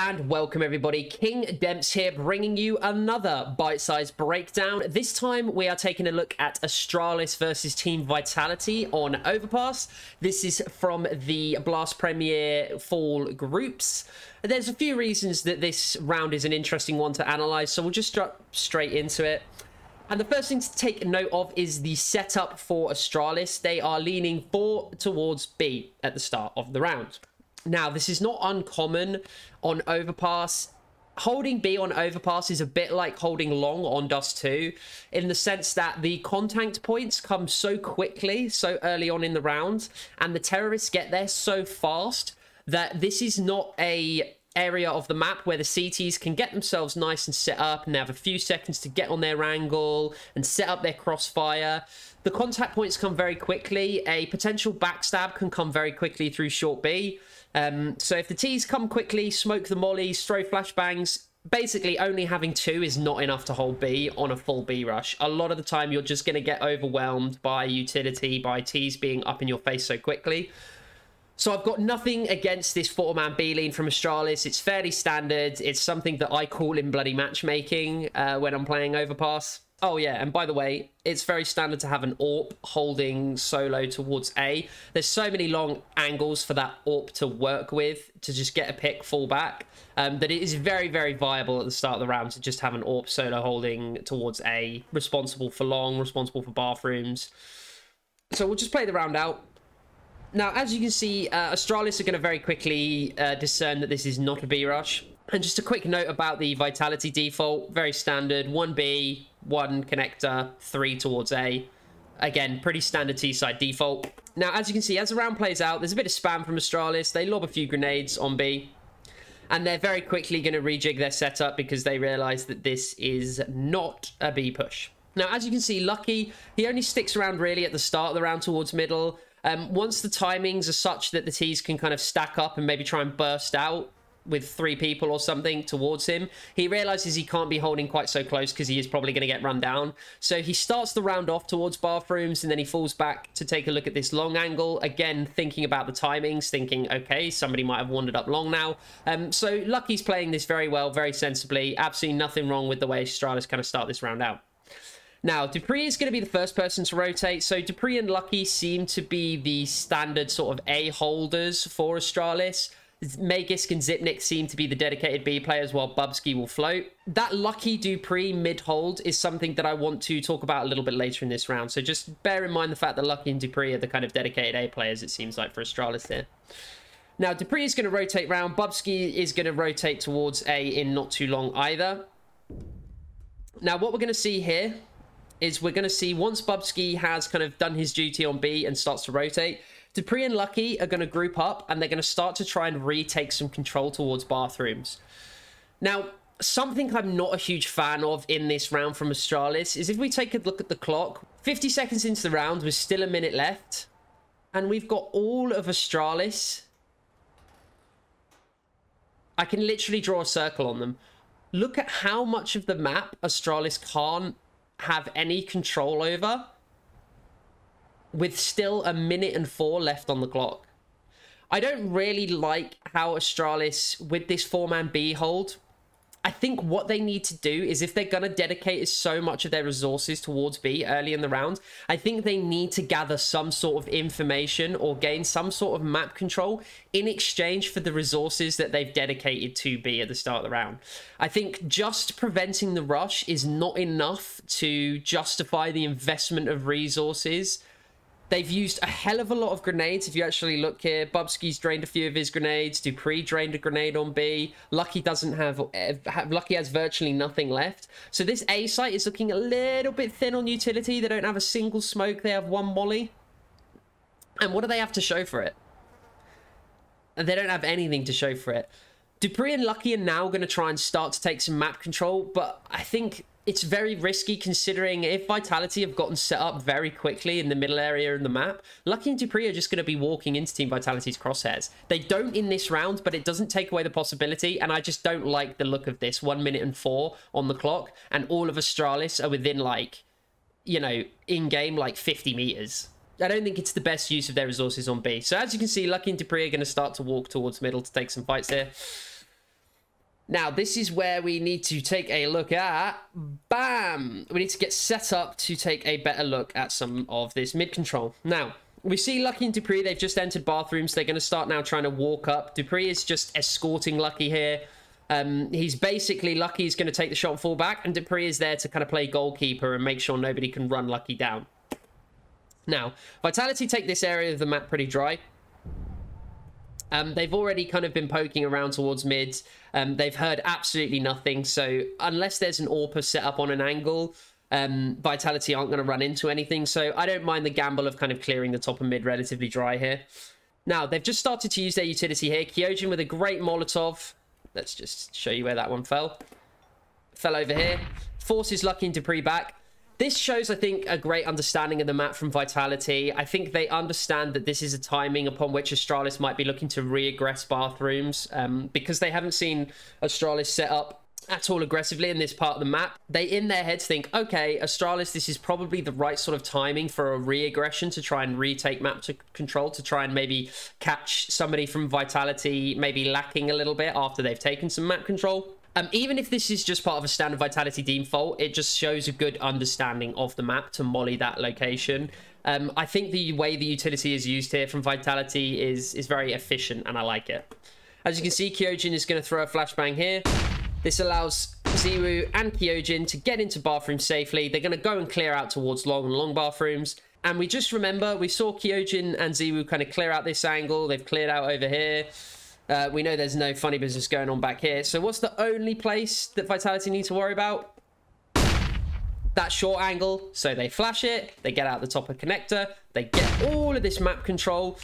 and welcome everybody, King Dempz here, bringing you another Bitesize Breakdown. This time we are taking a look at Astralis versus Team Vitality on Overpass. This is from the Blast Premier Fall Groups. There's a few reasons that this round is an interesting one to analyze, so we'll just jump straight into it. And the first thing to take note of is the setup for Astralis. They are leaning towards B at the start of the round. Now, this is not uncommon on Overpass. Holding B on Overpass is a bit like holding long on Dust 2, in the sense that the contact points come so quickly, so early on in the round, and the terrorists get there so fast that this is not a area of the map where the CTs can get themselves nice and set up and have a few seconds to get on their angle and set up their crossfire. The contact points come very quickly. A potential backstab can come very quickly through short B. So if the T's come quickly, smoke the mollies, throw flashbangs, basically only having two is not enough to hold B on a full B rush. A lot of the time you're just going to get overwhelmed by utility, by T's being up in your face so quickly. So I've got nothing against this 4-man B lean from Astralis. It's fairly standard. It's something that I call in bloody matchmaking when I'm playing Overpass. Oh yeah, and by the way, it's very standard to have an AWP holding solo towards A. There's so many long angles for that AWP to work with, to just get a pick, fall back, that it is very, very viable at the start of the round to just have an AWP solo holding towards A, responsible for long, responsible for bathrooms. So we'll just play the round out. Now, as you can see, Astralis are going to very quickly discern that this is not a B rush. And just a quick note about the Vitality default, very standard, 1 B, 1 connector, 3 towards A. Again, pretty standard T-side default. Now, as you can see, as the round plays out, there's a bit of spam from Astralis. They lob a few grenades on B, and they're very quickly going to rejig their setup because they realise that this is not a B push. Now, as you can see, Lucky, he only sticks around really at the start of the round towards middle. Once the timings are such that the T's can kind of stack up and maybe try and burst out with 3 people or something towards him, he realizes he can't be holding quite so close because he is probably going to get run down. So he starts the round off towards bathrooms, and then he falls back to take a look at this long angle. Again, thinking about the timings, thinking, okay, somebody might have wandered up long now. So Lucky's playing this very well, very sensibly. Absolutely nothing wrong with the way Astralis kind of start this round out. Now, dupreeh is going to be the first person to rotate. So dupreeh and Lucky seem to be the standard sort of A holders for Astralis. Magisk and Zipnik seem to be the dedicated B players, while Bubski will float. That Lucky dupreeh mid-hold is something that I want to talk about a little bit later in this round. So just bear in mind the fact that Lucky and dupreeh are the kind of dedicated A players, it seems like, for Astralis here. Now, dupreeh is going to rotate round. Bubski is going to rotate towards A in not too long either. Now, what we're going to see here is we're going to see, once Bubski has kind of done his duty on B and starts to rotate, dupreeh and Lucky are going to group up, and they're going to start to try and retake some control towards bathrooms. Now, something I'm not a huge fan of in this round from Astralis is, if we take a look at the clock, 50 seconds into the round, with still a minute left, and we've got all of Astralis. I can literally draw a circle on them. Look at how much of the map Astralis can't have any control over, with still a minute and 4 left on the clock. I don't really like how Astralis, with this 4-man B hold, I think what they need to do is, if they're going to dedicate so much of their resources towards B early in the round, I think they need to gather some sort of information or gain some sort of map control in exchange for the resources that they've dedicated to B at the start of the round. I think just preventing the rush is not enough to justify the investment of resources. They've used a hell of a lot of grenades. If you actually look here, Bubski's drained a few of his grenades. dupreeh drained a grenade on B. Lucky doesn't have. Lucky has virtually nothing left. So this A site is looking a little bit thin on utility. They don't have a single smoke. They have 1 molly. And what do they have to show for it? And they don't have anything to show for it. dupreeh and Lucky are now going to try and start to take some map control, but I think it's very risky, considering if Vitality have gotten set up very quickly in the middle area in the map, Lucky and dupreeh are just going to be walking into Team Vitality's crosshairs. They don't in this round, but it doesn't take away the possibility, and I just don't like the look of this. 1 minute and 4 on the clock, and all of Astralis are within, like, you know, in-game, like, 50 meters. I don't think it's the best use of their resources on B. So as you can see, Lucky and dupreeh are going to start to walk towards middle to take some fights here. Now, this is where we need to take a look at... Bam! We need to get set up to take a better look at some of this mid-control. Now, we see Lucky and dupreeh. They've just entered bathrooms. They're going to start now trying to walk up. dupreeh is just escorting Lucky here. He's basically... Lucky is going to take the shot and fall back. And dupreeh is there to kind of play goalkeeper and make sure nobody can run Lucky down. Now, Vitality take this area of the map pretty dry. They've already kind of been poking around towards mid. They've heard absolutely nothing. So unless there's an AWPer set up on an angle, Vitality aren't going to run into anything. So I don't mind the gamble of kind of clearing the top and mid relatively dry here. Now, they've just started to use their utility here. Kyojin with a great Molotov. Let's just show you where that one fell. Fell over here. Forces Lucky and dupreeh back. This shows, I think, a great understanding of the map from Vitality. I think they understand that this is a timing upon which Astralis might be looking to re-aggress bathrooms, because they haven't seen Astralis set up at all aggressively in this part of the map. They, in their heads, think, okay, Astralis, this is probably the right sort of timing for a re-aggression to try and retake map to control, to try and maybe catch somebody from Vitality maybe lacking a little bit after they've taken some map control. Even if this is just part of a standard Vitality default, it just shows a good understanding of the map to molly that location. I think the way the utility is used here from Vitality is very efficient, and I like it. As you can see, Kyojin is going to throw a flashbang here. This allows ZywOo and Kyojin to get into bathrooms safely. They're going to go and clear out towards long and long bathrooms. And we just remember, we saw Kyojin and ZywOo kind of clear out this angle. They've cleared out over here. We know there's no funny business going on back here. So what's the only place that Vitality need to worry about? That short angle. So they flash it. They get out the top of connector. They get all of this map control.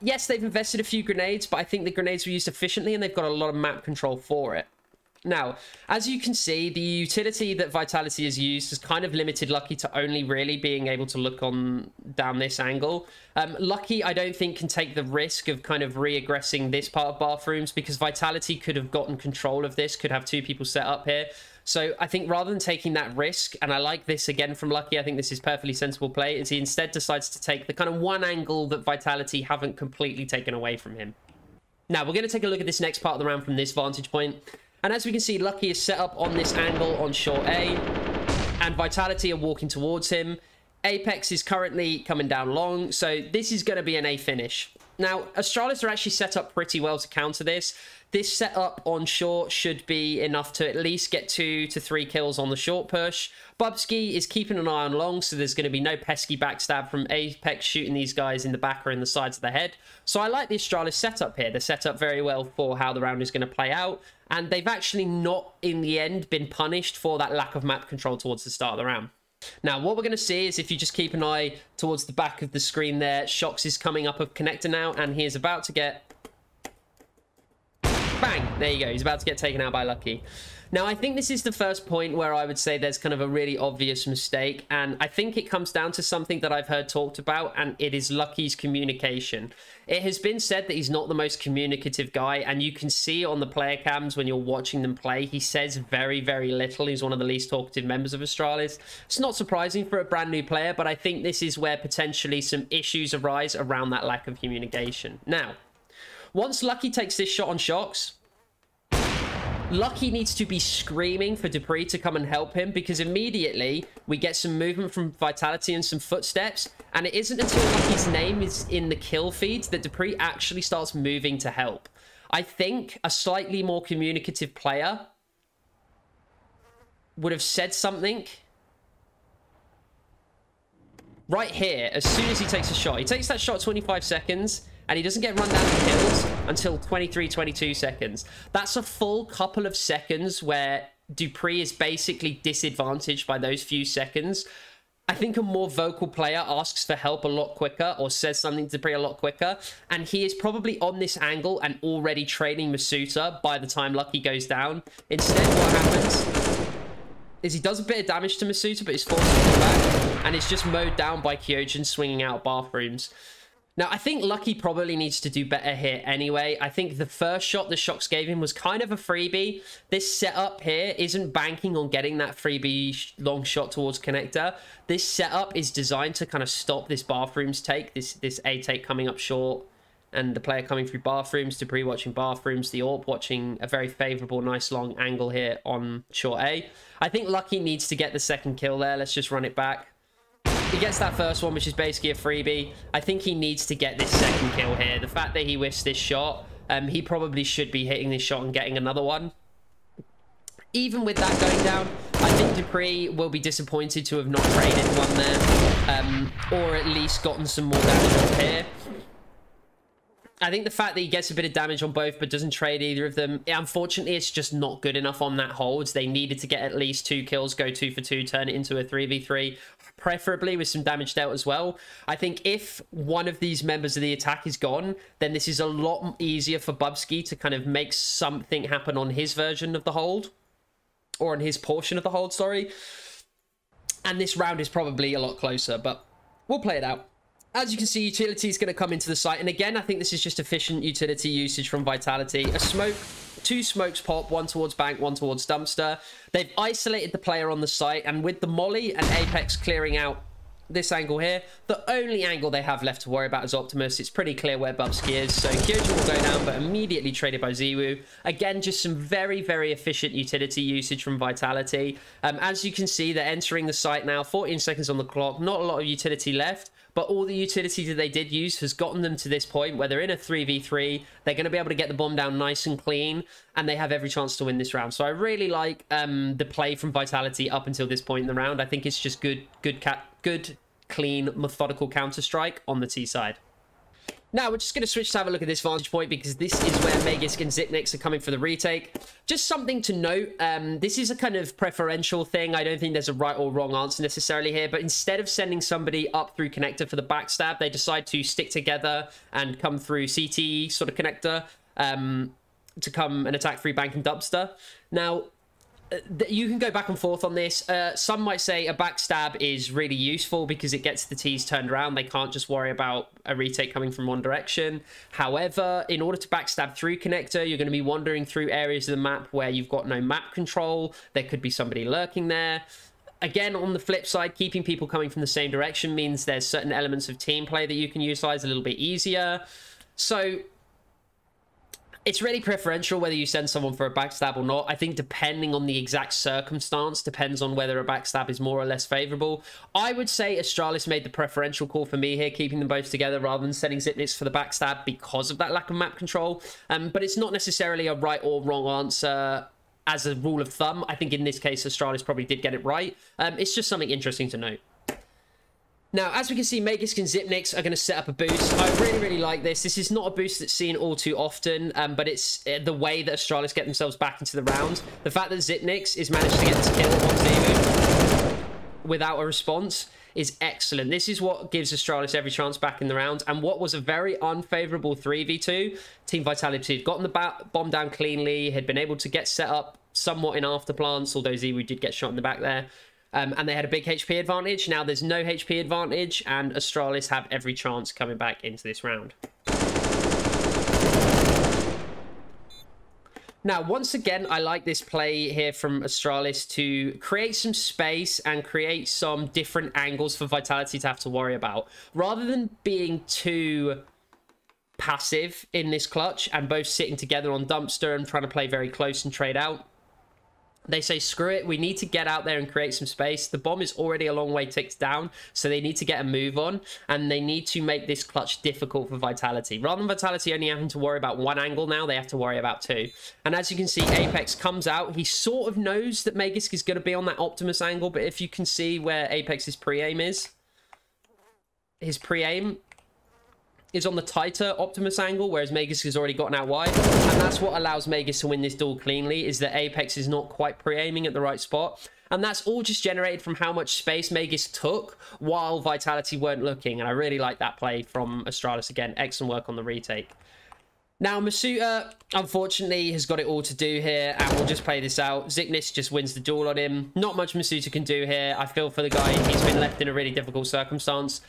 Yes, they've invested a few grenades, but I think the grenades were used efficiently and they've got a lot of map control for it. Now, as you can see, the utility that Vitality has used has kind of limited Lucky to only really being able to look on down this angle. Lucky, I don't think, can take the risk of kind of re-aggressing this part of bathrooms, because Vitality could have gotten control of this, could have two people set up here. So I think rather than taking that risk, and I like this again from Lucky, I think this is perfectly sensible play, is he instead decides to take the kind of one angle that Vitality haven't completely taken away from him. Now, we're going to take a look at this next part of the round from this vantage point. And as we can see, Lucky is set up on this angle on short A, and Vitality are walking towards him. Apex is currently coming down long, so this is going to be an A finish. Now, Astralis are actually set up pretty well to counter this. This setup on short should be enough to at least get 2 to 3 kills on the short push. Bubski is keeping an eye on long, so there's going to be no pesky backstab from Apex shooting these guys in the back or in the sides of the head. So I like the Astralis setup here. They're set up very well for how the round is going to play out. And they've actually not, in the end, been punished for that lack of map control towards the start of the round. Now, what we're going to see is, if you just keep an eye towards the back of the screen there, Shox is coming up a connector now, and he is about to get... Bang! There you go. He's about to get taken out by Lucky. Now, I think this is the first point where I would say there's kind of a really obvious mistake, and I think it comes down to something that I've heard talked about, and it is Lucky's communication. It has been said that he's not the most communicative guy, and you can see on the player cams when you're watching them play, he says very, very little. He's one of the least talkative members of Astralis. It's not surprising for a brand new player, but I think this is where potentially some issues arise around that lack of communication. Now, once Lucky takes this shot on Shox, Lucky needs to be screaming for dupreeh to come and help him, because immediately we get some movement from Vitality and some footsteps, and it isn't until Lucky's name is in the kill feed that dupreeh actually starts moving to help. I think a slightly more communicative player would have said something. Right here, as soon as he takes a shot, he takes that shot 25 seconds, and he doesn't get run down to kills until 23, 22 seconds. That's a full couple of seconds where dupreeh is basically disadvantaged by those few seconds. I think a more vocal player asks for help a lot quicker, or says something to dupreeh a lot quicker, and he is probably on this angle and already training Masuta by the time Lucky goes down. Instead, what happens is he does a bit of damage to Masuta, but he's forced to come back, and it's just mowed down by Kyojin swinging out bathrooms. Now, I think Lucky probably needs to do better here anyway. I think the first shot that Shox gave him was kind of a freebie. This setup here isn't banking on getting that freebie long shot towards connector. This setup is designed to kind of stop this bathrooms take, this A take coming up short, and the player coming through bathrooms, Dupreeh watching bathrooms, the AWP watching a very favourable, nice long angle here on short A. I think Lucky needs to get the second kill there. Let's just run it back. He gets that first one, which is basically a freebie. I think he needs to get this second kill here. The fact that he whiffs this shot, he probably should be hitting this shot and getting another one. Even with that going down, I think Dupreeh will be disappointed to have not traded one there, or at least gotten some more damage up here. I think the fact that he gets a bit of damage on both but doesn't trade either of them, unfortunately, it's just not good enough on that hold. They needed to get at least two kills, go 2 for 2, turn it into a 3v3, preferably with some damage dealt as well. I think if one of these members of the attack is gone, then this is a lot easier for Bubski to kind of make something happen on his version of the hold, or on his portion of the hold, sorry. And this round is probably a lot closer, but we'll play it out. As you can see, utility is going to come into the site. And again, I think this is just efficient utility usage from Vitality. A smoke, two smokes pop, one towards bank, one towards dumpster. They've isolated the player on the site. And with the molly and Apex clearing out this angle here, the only angle they have left to worry about is Optimus. It's pretty clear where Bubski is. So Kyojin will go down, but immediately traded by ZywOo. Again, just some very, very efficient utility usage from Vitality. As you can see, they're entering the site now. 14 seconds on the clock. Not a lot of utility left. But all the utility that they did use has gotten them to this point where they're in a 3v3. They're going to be able to get the bomb down nice and clean, and they have every chance to win this round. So I really like the play from Vitality up until this point in the round. I think it's just good, clean, methodical counter-strike on the T side. Now, we're just going to switch to have a look at this vantage point, because this is where Magisk and Zipnik are coming for the retake. Just something to note, this is a kind of preferential thing. I don't think there's a right or wrong answer necessarily here, but instead of sending somebody up through connector for the backstab, they decide to stick together and come through CT sort of connector to come and attack through bank and dumpster. Now, you can go back and forth on this. Some might say a backstab is really useful because it gets the T's turned around. They can't just worry about a retake coming from one direction. However, in order to backstab through connector, you're going to be wandering through areas of the map where you've got no map control. There could be somebody lurking there. Again, on the flip side, keeping people coming from the same direction means there's certain elements of team play that you can utilize a little bit easier. So it's really preferential whether you send someone for a backstab or not. I think depending on the exact circumstance depends on whether a backstab is more or less favorable. I would say Astralis made the preferential call for me here, keeping them both together rather than sending Zipnik for the backstab because of that lack of map control. But it's not necessarily a right or wrong answer as a rule of thumb. I think in this case, Astralis probably did get it right. It's just something interesting to note. Now, as we can see, Magisk and Zipnik are going to set up a boost. I really, really like this. This is not a boost that's seen all too often, but it's the way that Astralis get themselves back into the round. The fact that Zipnik is managed to get this kill on ZywOo without a response is excellent. This is what gives Astralis every chance back in the round. And what was a very unfavorable 3v2, Team Vitality had gotten the bomb down cleanly, had been able to get set up somewhat in afterplants, although ZywOo did get shot in the back there. And they had a big HP advantage. Now there's no HP advantage, and Astralis have every chance coming back into this round. Now, once again, I like this play here from Astralis to create some space and create some different angles for Vitality to have to worry about. Rather than being too passive in this clutch and both sitting together on dumpster and trying to play very close and trade out, they say, screw it, we need to get out there and create some space. The bomb is already a long way ticked down, so they need to get a move on, and they need to make this clutch difficult for Vitality. Rather than Vitality only having to worry about one angle now, they have to worry about two. And as you can see, Apex comes out. He sort of knows that Magisk is going to be on that Optimus angle, but if you can see where Apex's pre-aim is, his pre-aim is on the tighter Optimus angle, whereas Magisk has already gotten out wide. And that's what allows Magisk to win this duel cleanly, is that Apex is not quite pre-aiming at the right spot. And that's all just generated from how much space Magisk took while Vitality weren't looking. And I really like that play from Astralis again. Excellent work on the retake. Now, Masuta, unfortunately, has got it all to do here, and we'll just play this out. Zipnik just wins the duel on him. Not much Masuta can do here. I feel for the guy. He's been left in a really difficult circumstance.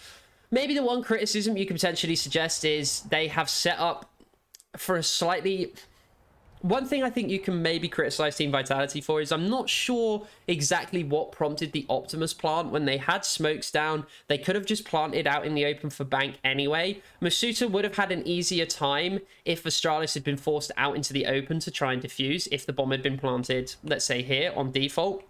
Maybe the one criticism you could potentially suggest is they have set up for a slightly One thing I think you can maybe criticize Team Vitality for is I'm not sure exactly what prompted the Optimus plant when they had smokes down. They could have just planted out in the open for bank anyway. Masuta would have had an easier time if Astralis had been forced out into the open to try and defuse if the bomb had been planted, let's say here on default.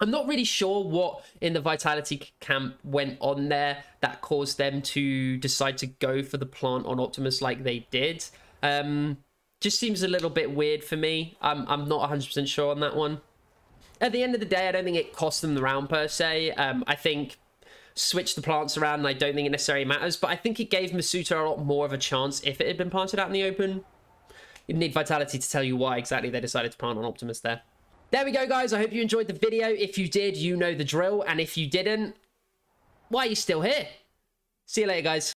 I'm not really sure what in the Vitality camp went on there that caused them to decide to go for the plant on Optimus like they did. Just seems a little bit weird for me. I'm not 100% sure on that one. At the end of the day, I don't think it cost them the round per se. I think switch the plants around, and I don't think it necessarily matters. But I think it gave Masuta a lot more of a chance if it had been planted out in the open. You'd need Vitality to tell you why exactly they decided to plant on Optimus there. There we go, guys. I hope you enjoyed the video. If you did, you know the drill. And if you didn't, why are you still here? See you later, guys.